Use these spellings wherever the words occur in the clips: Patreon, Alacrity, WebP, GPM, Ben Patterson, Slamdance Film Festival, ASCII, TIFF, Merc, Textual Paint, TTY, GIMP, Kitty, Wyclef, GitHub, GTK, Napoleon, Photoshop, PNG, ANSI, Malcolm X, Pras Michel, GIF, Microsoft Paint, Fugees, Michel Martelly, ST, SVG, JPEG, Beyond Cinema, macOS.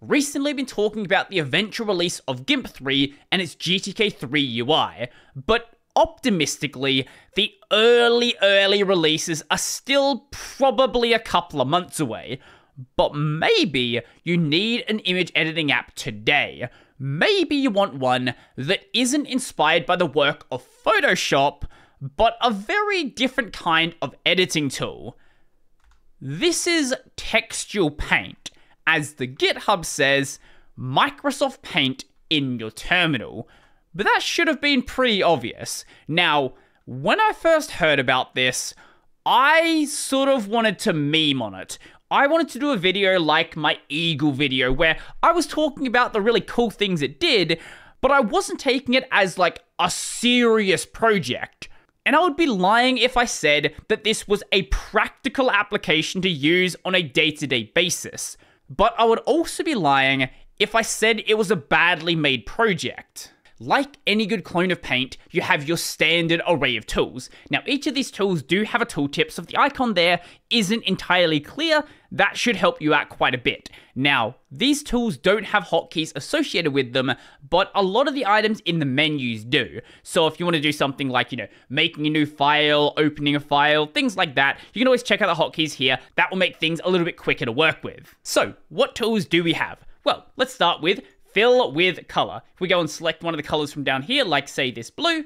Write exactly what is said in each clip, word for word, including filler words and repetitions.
recently been talking about the eventual release of GIMP three and its G T K three U I, but optimistically, the early, early releases are still probably a couple of months away. But maybe you need an image editing app today. Maybe you want one that isn't inspired by the work of Photoshop, but a very different kind of editing tool. This is Textual Paint. As the GitHub says, Microsoft Paint in your terminal. But that should have been pretty obvious. Now, when I first heard about this, I sort of wanted to meme on it. I wanted to do a video like my Eagle video where I was talking about the really cool things it did, but I wasn't taking it as like a serious project. And I would be lying if I said that this was a practical application to use on a day-to-day basis. But I would also be lying if I said it was a badly made project. Like any good clone of Paint, you have your standard array of tools. Now, each of these tools do have a tooltip, so if the icon there isn't entirely clear, that should help you out quite a bit. Now, these tools don't have hotkeys associated with them, but a lot of the items in the menus do. So if you want to do something like, you know, making a new file, opening a file, things like that, you can always check out the hotkeys here. That will make things a little bit quicker to work with. So, what tools do we have? Well, let's start with fill with color. If we go and select one of the colors from down here, like say this blue,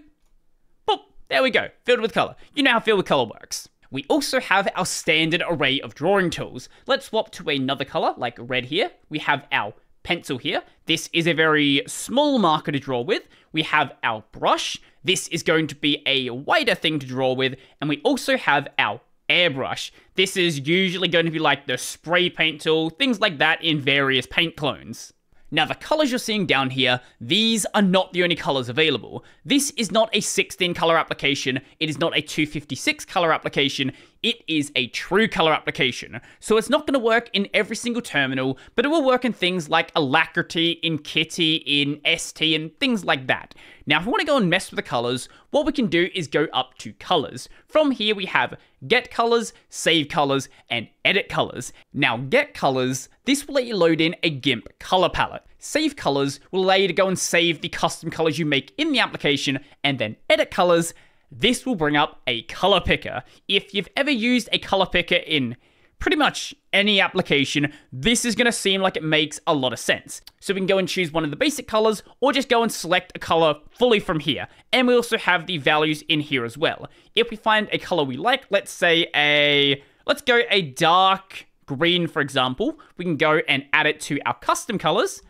boop, there we go, filled with color. You know how fill with color works. We also have our standard array of drawing tools. Let's swap to another color, like red here. We have our pencil here. This is a very small marker to draw with. We have our brush. This is going to be a wider thing to draw with. And we also have our airbrush. This is usually going to be like the spray paint tool, things like that in various paint clones. Now, the colors you're seeing down here, these are not the only colors available. This is not a sixteen color application. It is not a two fifty-six color application. It is a true color application. So it's not going to work in every single terminal, but it will work in things like Alacrity, in Kitty, in S T, and things like that. Now, if we want to go and mess with the colors, what we can do is go up to colors. From here, we have get colors, save colors, and edit colors. Now, get colors, this will let you load in a GIMP color palette. Save colors will allow you to go and save the custom colors you make in the application, and then edit colors. This will bring up a color picker. If you've ever used a color picker in pretty much any application, this is going to seem like it makes a lot of sense. So we can go and choose one of the basic colors, or just go and select a color fully from here. And we also have the values in here as well. If we find a color we like, let's say a, let's go a dark green, for example, we can go and add it to our custom colors.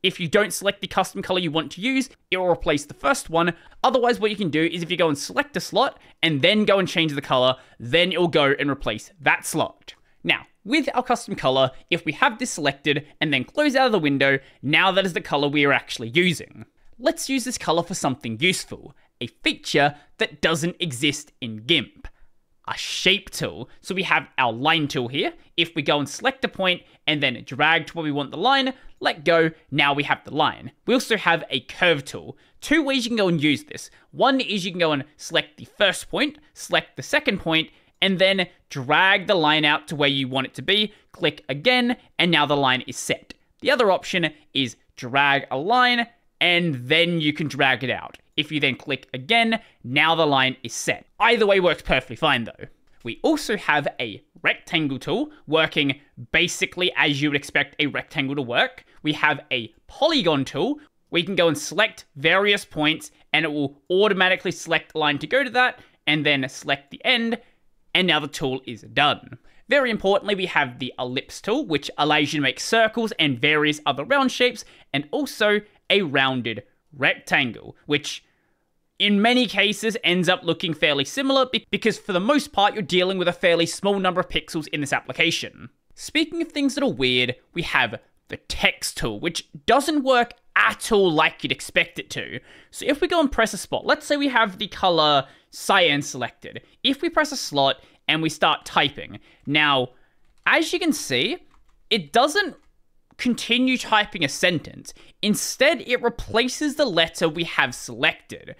If you don't select the custom color you want to use, it will replace the first one. Otherwise, what you can do is if you go and select a slot and then go and change the color, then it will go and replace that slot. Now, with our custom color, if we have this selected and then close out of the window, now that is the color we are actually using. Let's use this color for something useful, a feature that doesn't exist in GIMP. A shape tool. So we have our line tool here. If we go and select a point and then drag to where we want the line, let go, now we have the line. We also have a curve tool. Two ways you can go and use this. One is you can go and select the first point, select the second point, and then drag the line out to where you want it to be, click again, and now the line is set. The other option is drag a line, and then you can drag it out. If you then click again, now the line is set. Either way works perfectly fine though. We also have a rectangle tool working basically as you would expect a rectangle to work. We have a polygon tool. We can go and select various points and it will automatically select the line to go to that and then select the end. And now the tool is done. Very importantly, we have the ellipse tool, which allows you to make circles and various other round shapes, and also a rounded rectangle, which in many cases ends up looking fairly similar because for the most part, you're dealing with a fairly small number of pixels in this application. Speaking of things that are weird, we have the text tool, which doesn't work at all like you'd expect it to. So if we go and press a spot, let's say we have the color cyan selected. If we press a slot and we start typing, now, as you can see, it doesn't continue typing a sentence. Instead, it replaces the letter we have selected.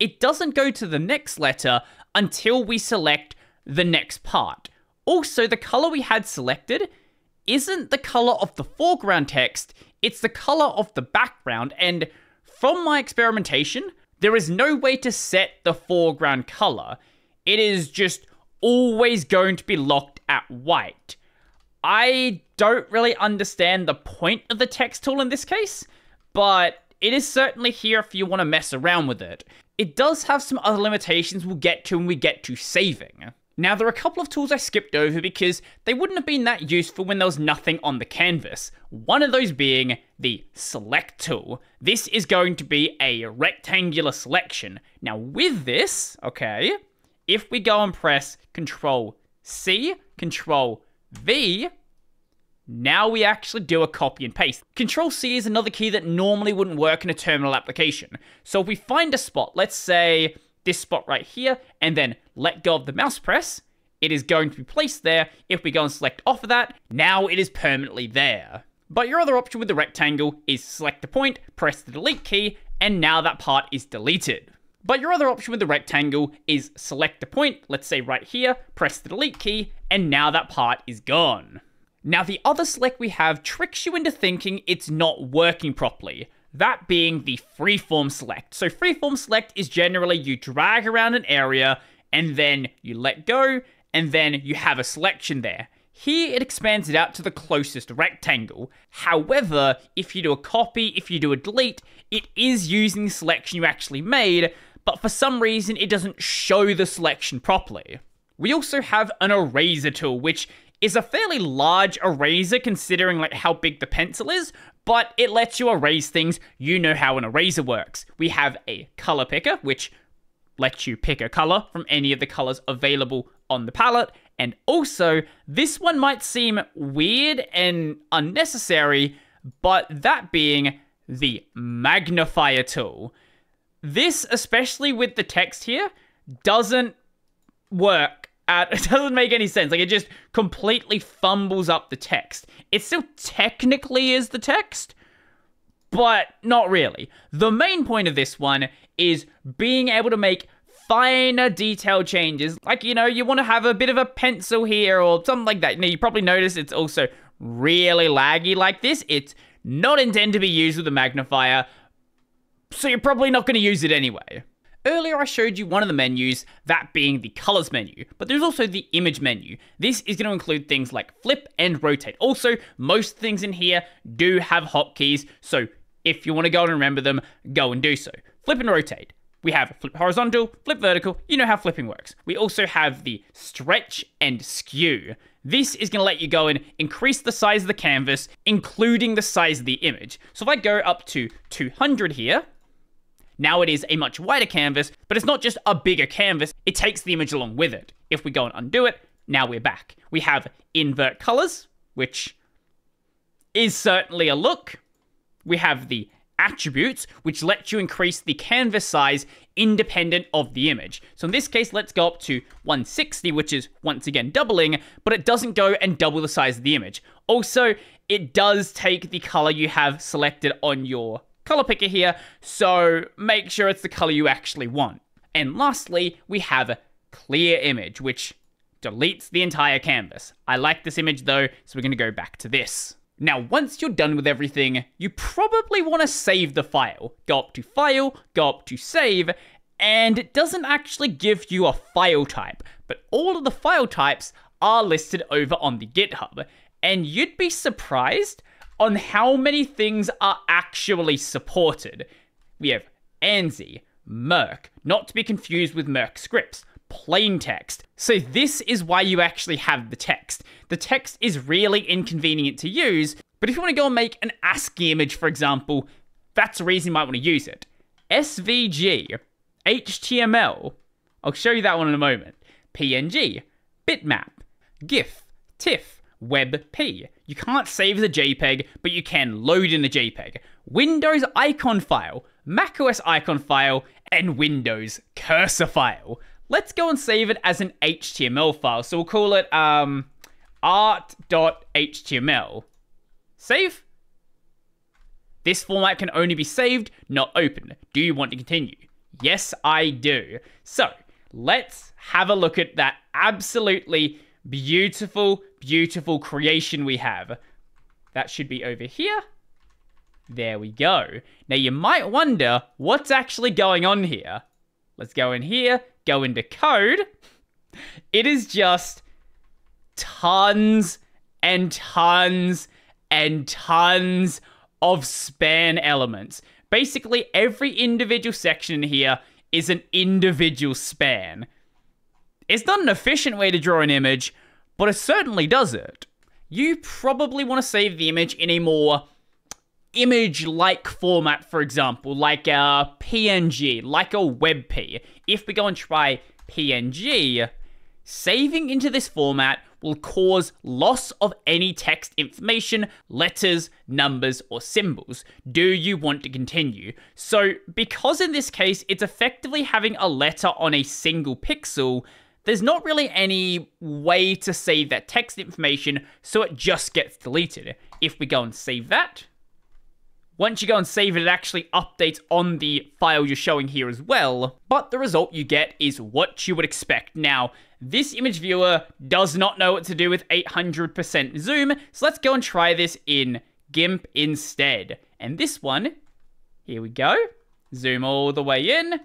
It doesn't go to the next letter until we select the next part. Also, the color we had selected isn't the color of the foreground text, it's the color of the background, and from my experimentation, there is no way to set the foreground color. It is just always going to be locked at white. I don't really understand the point of the text tool in this case, but it is certainly here if you want to mess around with it. It does have some other limitations we'll get to when we get to saving. Now, there are a couple of tools I skipped over because they wouldn't have been that useful when there was nothing on the canvas. One of those being the select tool. This is going to be a rectangular selection. Now with this, okay, if we go and press control C, control V, now we actually do a copy and paste. control C is another key that normally wouldn't work in a terminal application. So if we find a spot, let's say this spot right here, and then let go of the mouse press, it is going to be placed there. If we go and select off of that, now it is permanently there. But your other option with the rectangle is select the point, press the delete key, and now that part is deleted. But your other option with the rectangle is select the point, let's say right here, press the delete key, and now that part is gone. Now the other select we have tricks you into thinking it's not working properly, that being the freeform select. So freeform select is generally you drag around an area and then you let go and then you have a selection there. Here it expands it out to the closest rectangle. However, if you do a copy, if you do a delete, it is using the selection you actually made, but for some reason it doesn't show the selection properly. We also have an eraser tool, which is a fairly large eraser considering like how big the pencil is, but it lets you erase things. You know how an eraser works. We have a color picker, which lets you pick a color from any of the colors available on the palette. And also, this one might seem weird and unnecessary, but that being the magnifier tool. This, especially with the text here, doesn't work. Uh, it doesn't make any sense. Like, it just completely fumbles up the text. It still technically is the text, but not really. The main point of this one is being able to make finer detail changes. Like, you know, you want to have a bit of a pencil here or something like that. Now, you probably notice it's also really laggy like this. It's not intended to be used with a magnifier, so you're probably not going to use it anyway. Earlier I showed you one of the menus, that being the colors menu, but there's also the image menu. This is going to include things like flip and rotate. Also, most things in here do have hotkeys, so if you want to go and remember them, go and do so. Flip and rotate. We have flip horizontal, flip vertical, you know how flipping works. We also have the stretch and skew. This is going to let you go and increase the size of the canvas, including the size of the image. So if I go up to two hundred here, now it is a much wider canvas, but it's not just a bigger canvas, it takes the image along with it. If we go and undo it, now we're back. We have invert colors, which is certainly a look. We have the attributes, which lets you increase the canvas size independent of the image. So in this case, let's go up to one sixty, which is once again doubling, but it doesn't go and double the size of the image. Also, it does take the color you have selected on your color picker here, so make sure it's the color you actually want. And lastly, we have clear image, which deletes the entire canvas. I like this image though, so we're going to go back to this. Now, once you're done with everything, you probably want to save the file. Go up to file, go up to save, and it doesn't actually give you a file type, but all of the file types are listed over on the GitHub, and you'd be surprised on how many things are actually supported. We have ANSI, Merc, not to be confused with Merc scripts, plain text. So this is why you actually have the text. The text is really inconvenient to use, but if you want to go and make an ASCII image, for example, that's the reason you might want to use it. S V G, H T M L, I'll show you that one in a moment, P N G, bitmap, GIF, TIFF, WebP. You can't save as a JPEG, but you can load in a JPEG. Windows icon file, macOS icon file, and Windows cursor file. Let's go and save it as an H T M L file. So we'll call it um, art dot H T M L. Save. This format can only be saved, not opened. Do you want to continue? Yes, I do. So let's have a look at that absolutely beautiful beautiful creation we have. That should be over here. There we go. Now you might wonder what's actually going on here. Let's go in here, go into code. It is just tons and tons and tons of span elements. Basically, every individual section in here is an individual span. It's not an efficient way to draw an image, but it certainly does it. You probably want to save the image in a more image-like format, for example, like a P N G, like a WebP. If we go and try P N G, saving into this format will cause loss of any text information, letters, numbers, or symbols. Do you want to continue? So, because in this case, it's effectively having a letter on a single pixel, there's not really any way to save that text information, so it just gets deleted. If we go and save that, once you go and save it, it actually updates on the file you're showing here as well, but the result you get is what you would expect. Now, this image viewer does not know what to do with eight hundred percent zoom, so let's go and try this in GIMP instead. And this one, here we go, zoom all the way in,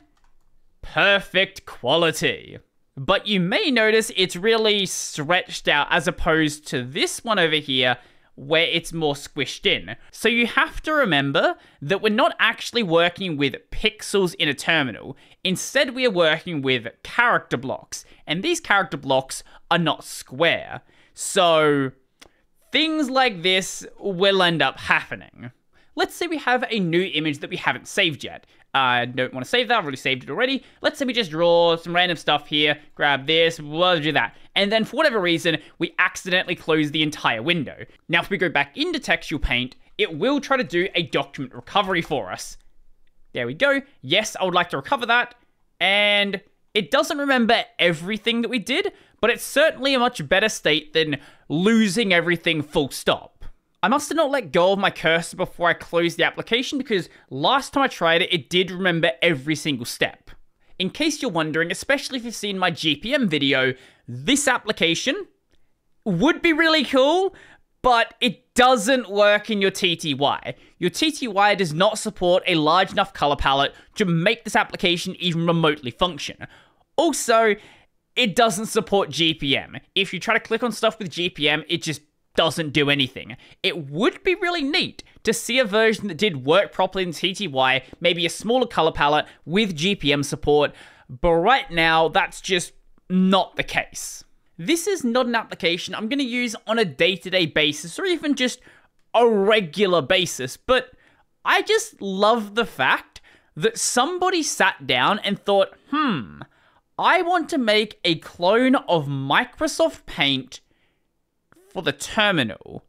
perfect quality. But you may notice it's really stretched out as opposed to this one over here where it's more squished in. So you have to remember that we're not actually working with pixels in a terminal. Instead, we are working with character blocks, and these character blocks are not square. So things like this will end up happening. Let's say we have a new image that we haven't saved yet. I uh, don't want to save that, I've already saved it already. Let's say we just draw some random stuff here, grab this, we'll do that. And then for whatever reason, we accidentally close the entire window. Now if we go back into Textual Paint, it will try to do a document recovery for us. There we go. Yes, I would like to recover that. And it doesn't remember everything that we did, but it's certainly a much better state than losing everything full stop. I must have not let go of my cursor before I closed the application because last time I tried it, it did remember every single step. In case you're wondering, especially if you've seen my G P M video, this application would be really cool, but it doesn't work in your T T Y. Your T T Y does not support a large enough color palette to make this application even remotely function. Also, it doesn't support G P M. If you try to click on stuff with G P M, it just doesn't do anything. It would be really neat to see a version that did work properly in T T Y, maybe a smaller color palette with G P M support, but right now that's just not the case. This is not an application I'm going to use on a day-to-day basis or even just a regular basis, but I just love the fact that somebody sat down and thought, hmm, I want to make a clone of Microsoft Paint for the terminal.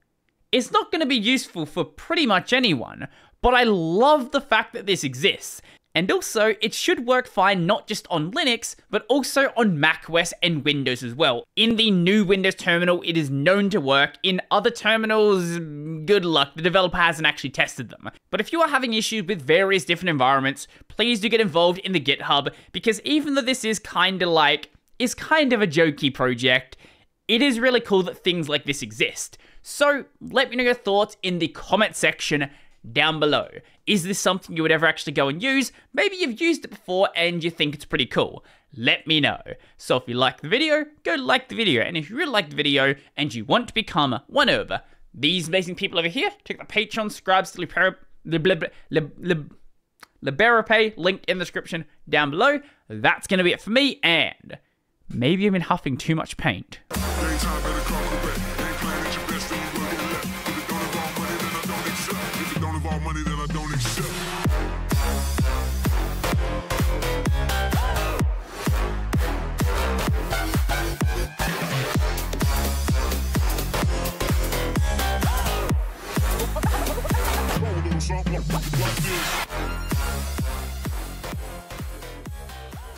It's not going to be useful for pretty much anyone, but I love the fact that this exists. And also, it should work fine not just on Linux, but also on macOS and Windows as well. In the new Windows terminal, it is known to work. In other terminals, good luck, the developer hasn't actually tested them. But if you are having issues with various different environments, please do get involved in the GitHub, because even though this is kind of like, is kind of a jokey project, it is really cool that things like this exist. So let me know your thoughts in the comment section down below. Is this something you would ever actually go and use? Maybe you've used it before and you think it's pretty cool. Let me know. So if you like the video, go like the video. And if you really like the video and you want to become one of these amazing people over here, check the Patreon, Scribes, LiberaPay, linked in the description down below. That's going to be it for me, and maybe I've been huffing too much paint.